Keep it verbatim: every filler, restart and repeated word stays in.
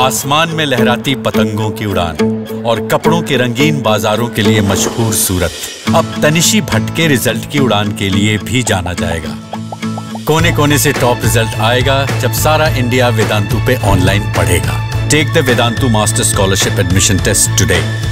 आसमान में लहराती पतंगों की उड़ान और कपड़ों के रंगीन बाजारों के लिए मशहूर सूरत अब तनिशी भटके रिजल्ट की उड़ान के लिए भी जाना जाएगा। कोने कोने से टॉप रिजल्ट आएगा जब सारा इंडिया वेदांतु पे ऑनलाइन पढ़ेगा। Take the Vedantu master scholarship admission test today.